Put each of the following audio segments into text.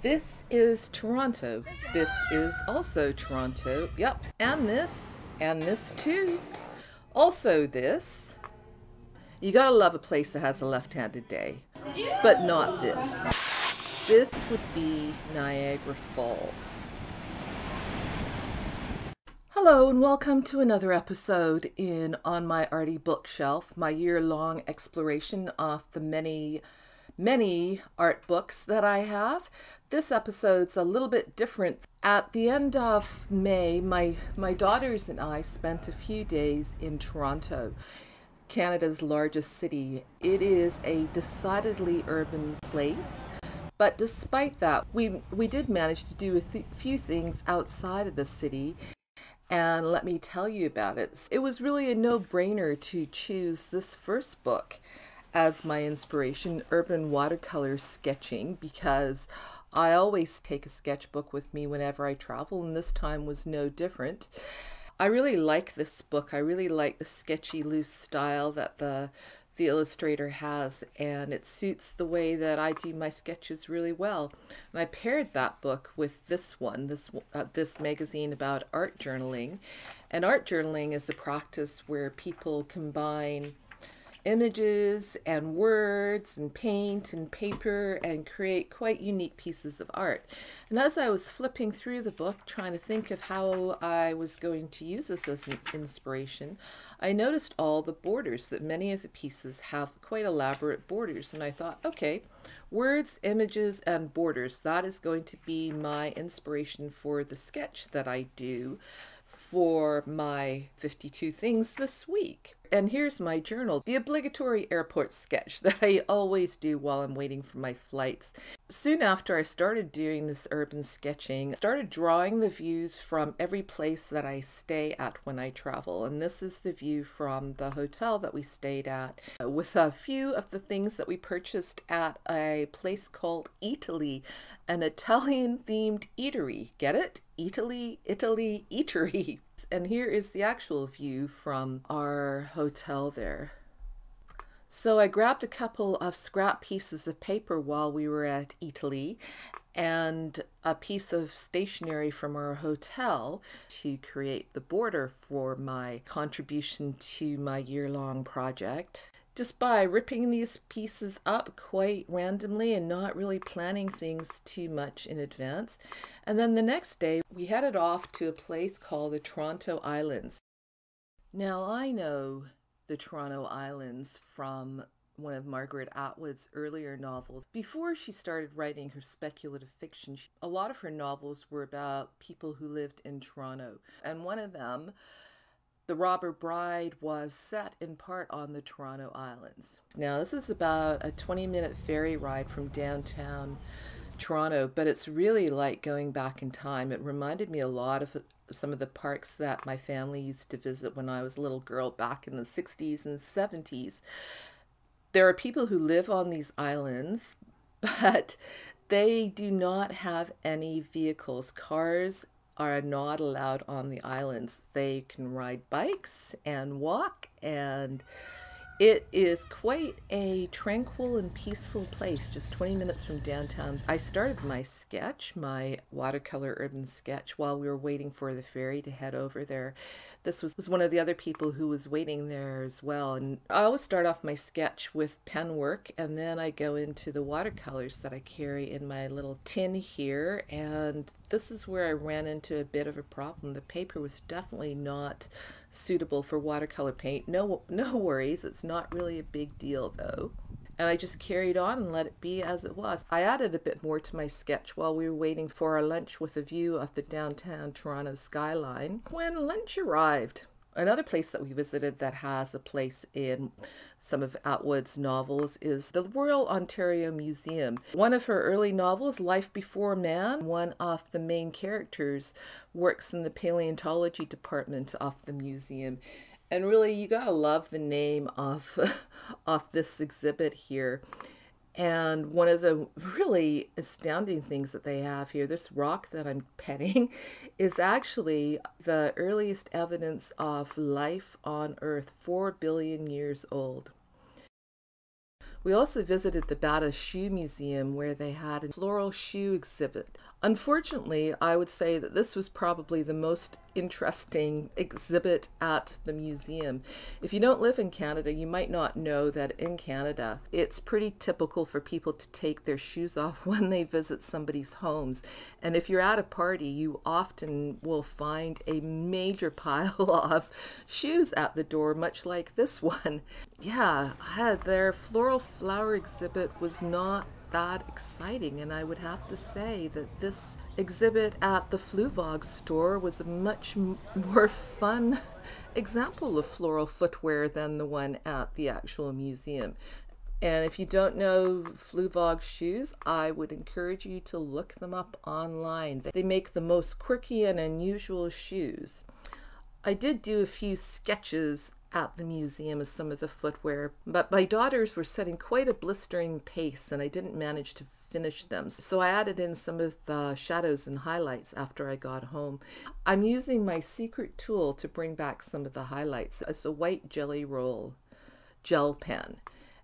This is Toronto. This is also Toronto. Yep, and this too. Also this. You gotta love a place that has a left-handed day, but not this. This would be Niagara Falls. Hello and welcome to another episode in On My Artie Bookshelf, my year-long exploration of the many art books that I have. This episode's a little bit different. At the end of May, my daughters and I spent a few days in Toronto, Canada's largest city. It is a decidedly urban place, but despite that, we did manage to do a few things outside of the city, and let me tell you about it. It was really a no-brainer to choose this first book as my inspiration, Urban Watercolor Sketching, because I always take a sketchbook with me whenever I travel, and this time was no different. I really like this book. I really like the sketchy, loose style that the illustrator has, and it suits the way that I do my sketches really well. And I paired that book with this one, this magazine about art journaling. And art journaling is a practice where people combine images and words and paint and paper and create quite unique pieces of art. And as I was flipping through the book trying to think of how I was going to use this as an inspiration, I noticed all the borders, that many of the pieces have quite elaborate borders, and I thought, okay, words, images, and borders, that is going to be my inspiration for the sketch that I do for my 52 things this week. And here's my journal, the obligatory airport sketch that I always do while I'm waiting for my flights. Soon after I started doing this urban sketching, I started drawing the views from every place that I stay at when I travel. And this is the view from the hotel that we stayed at, with a few of the things that we purchased at a place called Eataly, an Italian-themed eatery. Get it? Eataly, Italy, eatery. And here is the actual view from our hotel there. So I grabbed a couple of scrap pieces of paper while we were at Eataly and a piece of stationery from our hotel to create the border for my contribution to my year-long project. Just by ripping these pieces up quite randomly and not really planning things too much in advance. And then the next day we headed off to a place called the Toronto Islands. Now I know the Toronto Islands from one of Margaret Atwood's earlier novels. Before she started writing her speculative fiction, a lot of her novels were about people who lived in Toronto. And one of them, The Robber Bride, was set in part on the Toronto Islands. Now this is about a 20-minute ferry ride from downtown Toronto, but it's really like going back in time. It reminded me a lot of some of the parks that my family used to visit when I was a little girl back in the 60s and 70s. There are people who live on these islands, but they do not have any vehicles. Cars are not allowed on the islands. They can ride bikes and walk, and it is quite a tranquil and peaceful place, just 20 minutes from downtown. I started my sketch, my watercolor urban sketch, while we were waiting for the ferry to head over there. This was one of the other people who was waiting there as well. And I always start off my sketch with pen work, and then I go into the watercolors that I carry in my little tin here. And this is where I ran into a bit of a problem. The paper was definitely not suitable for watercolor paint. No worries, it's not really a big deal though. And I just carried on and let it be as it was. I added a bit more to my sketch while we were waiting for our lunch, with a view of the downtown Toronto skyline when lunch arrived. Another place that we visited that has a place in some of Atwood's novels is the Royal Ontario Museum. One of her early novels, Life Before Man, one of the main characters works in the paleontology department of the museum. And really, you gotta love the name of this exhibit here. And one of the really astounding things that they have here, this rock that I'm petting, is actually the earliest evidence of life on Earth, 4 billion years old. We also visited the Bata Shoe Museum, where they had a floral shoe exhibit. Unfortunately, I would say that this was probably the most interesting exhibit at the museum. If you don't live in Canada, you might not know that in Canada, it's pretty typical for people to take their shoes off when they visit somebody's homes. And if you're at a party, you often will find a major pile of shoes at the door, much like this one. Yeah, their floral flower exhibit was not that exciting, and I would have to say that this exhibit at the Fluevog store was a much more fun example of floral footwear than the one at the actual museum. And if you don't know Fluevog shoes, I would encourage you to look them up online. They make the most quirky and unusual shoes. I did do a few sketches at the museum of some of the footwear, but my daughters were setting quite a blistering pace and I didn't manage to finish them, so I added in some of the shadows and highlights after I got home. I'm using my secret tool to bring back some of the highlights. It's a white jelly roll gel pen,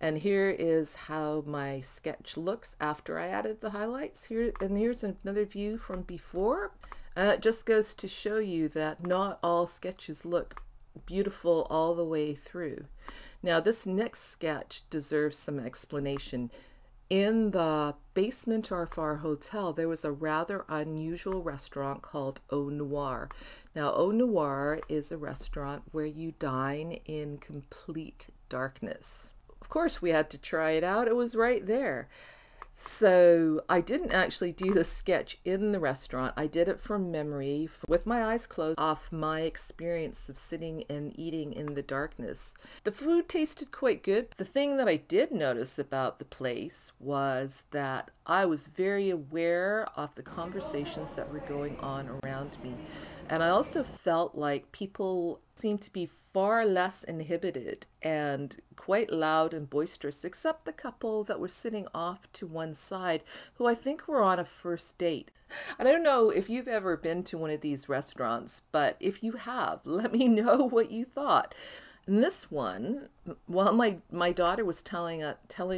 and here is how my sketch looks after I added the highlights. Here, and here's another view from before, and it just goes to show you that not all sketches look beautiful all the way through. Now this next sketch deserves some explanation. In the basement of our hotel, there was a rather unusual restaurant called O Noir. Now O Noir is a restaurant where you dine in complete darkness. Of course we had to try it out. It was right there. So I didn't actually do the sketch in the restaurant. I did it from memory with my eyes closed off my experience of sitting and eating in the darkness. The food tasted quite good. The thing that I did notice about the place was that I was very aware of the conversations that were going on around me. And I also felt like people seemed to be far less inhibited and quite loud and boisterous, except the couple that were sitting off to one side, who I think were on a first date. I don't know if you've ever been to one of these restaurants, but if you have, let me know what you thought. And this one, while my daughter was telling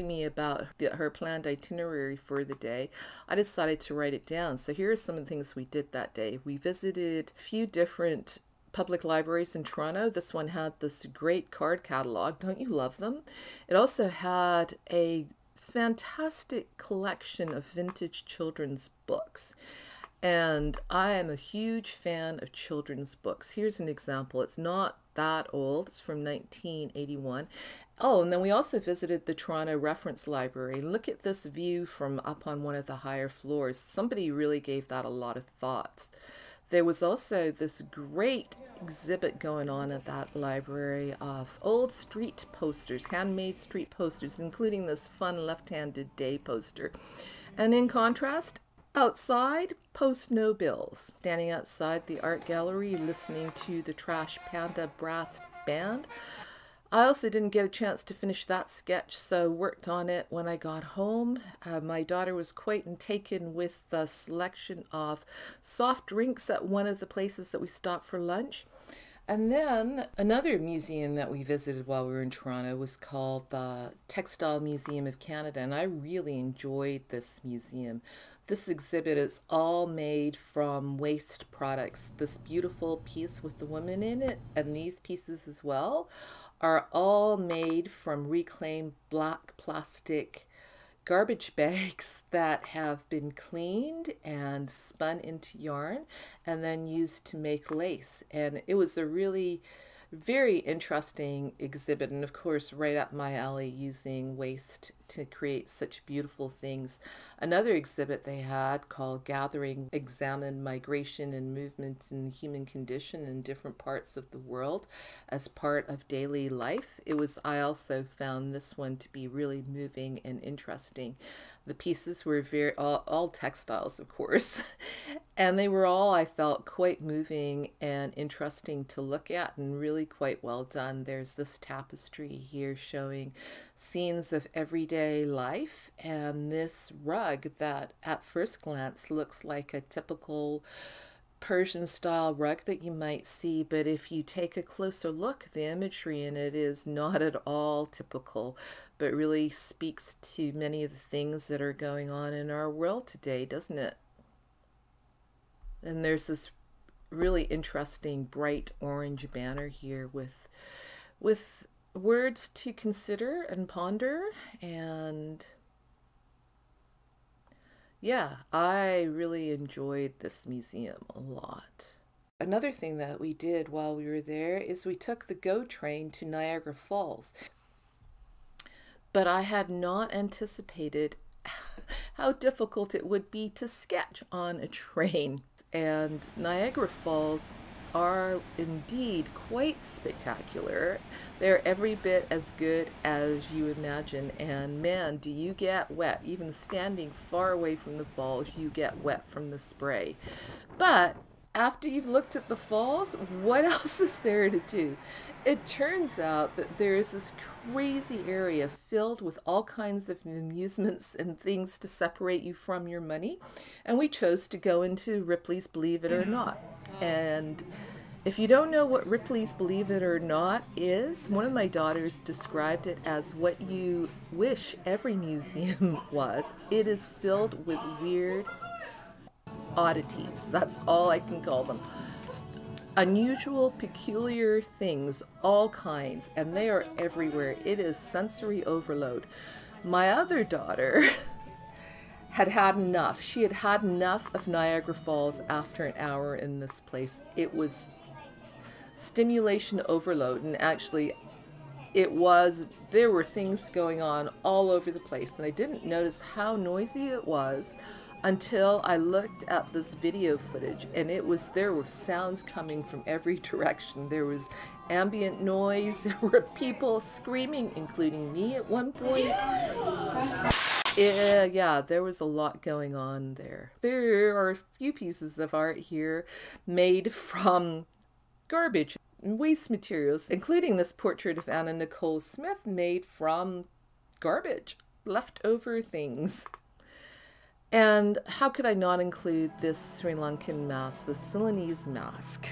me about her planned itinerary for the day, I decided to write it down. So here are some of the things we did that day. We visited a few different public libraries in Toronto. This one had this great card catalog. Don't you love them? It also had a fantastic collection of vintage children's books. And I am a huge fan of children's books. Here's an example. It's not that old. It's from 1981. Oh, and then we also visited the Toronto Reference Library. Look at this view from up on one of the higher floors. Somebody really gave that a lot of thoughts. There was also this great exhibit going on at that library of old street posters, handmade street posters, including this fun left-handed day poster. And in contrast, outside, post no bills. Standing outside the art gallery, listening to the Trash Panda Brass Band. I also didn't get a chance to finish that sketch, so worked on it when I got home. My daughter was quite taken with the selection of soft drinks at one of the places that we stopped for lunch. And then another museum that we visited while we were in Toronto was called the Textile Museum of Canada, and I really enjoyed this museum. This exhibit is all made from waste products. This beautiful piece with the woman in it, and these pieces as well, are all made from reclaimed black plastic garbage bags that have been cleaned and spun into yarn and then used to make lace. And it was a really very interesting exhibit, and of course right up my alley, using waste to create such beautiful things. Another exhibit they had called Gathering examined migration and movement in the human condition in different parts of the world as part of daily life. I also found this one to be really moving and interesting. The pieces were all textiles, of course, and they were all, I felt, quite moving and interesting to look at and really quite well done. There's this tapestry here showing scenes of everyday life, and this rug that at first glance looks like a typical Persian style rug that you might see, but if you take a closer look, the imagery in it is not at all typical, but really speaks to many of the things that are going on in our world today, doesn't it? And there's this really interesting bright orange banner here with words to consider and ponder. And yeah, I really enjoyed this museum a lot. Another thing that we did while we were there is we took the GO train to Niagara Falls. But I had not anticipated how difficult it would be to sketch on a train. And Niagara Falls are indeed quite spectacular. They're every bit as good as you imagine, and man, do you get wet. Even standing far away from the falls, you get wet from the spray. But after you've looked at the falls, what else is there to do? It turns out that there is this crazy area filled with all kinds of amusements and things to separate you from your money, and we chose to go into Ripley's Believe It or Not. And if you don't know what Ripley's Believe It or Not is, one of my daughters described it as what you wish every museum was. It is filled with weird oddities. That's all I can call them. Unusual, peculiar things, all kinds, and they are everywhere. It is sensory overload. My other daughter had had enough. She had had enough of Niagara Falls after an hour in this place. It was stimulation overload, and actually there were things going on all over the place, and I didn't notice how noisy it was until I looked at this video footage, and there were sounds coming from every direction. There was ambient noise, there were people screaming, including me at one point. Yeah, there was a lot going on there. There are a few pieces of art here made from garbage and waste materials, including this portrait of Anna Nicole Smith made from garbage, leftover things. And how could I not include this Sri Lankan mask, the Sinhalese mask?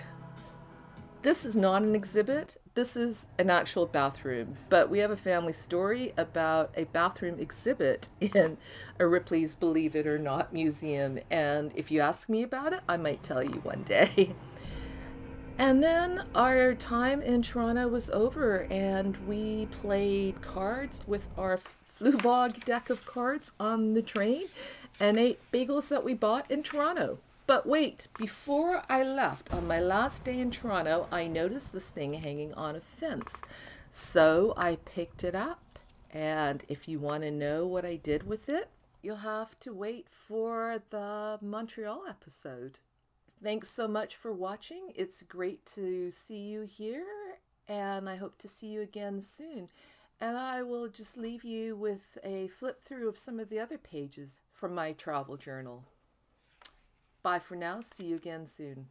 This is not an exhibit, this is an actual bathroom, but we have a family story about a bathroom exhibit in a Ripley's Believe It or Not museum, and if you ask me about it, I might tell you one day. And then our time in Toronto was over, and we played cards with our Fluevog deck of cards on the train and ate bagels that we bought in Toronto. But wait, before I left, on my last day in Toronto, I noticed this thing hanging on a fence. So I picked it up, and if you want to know what I did with it, you'll have to wait for the Montreal episode. Thanks so much for watching. It's great to see you here, and I hope to see you again soon. And I will just leave you with a flip through of some of the other pages from my travel journal. Bye for now. See you again soon.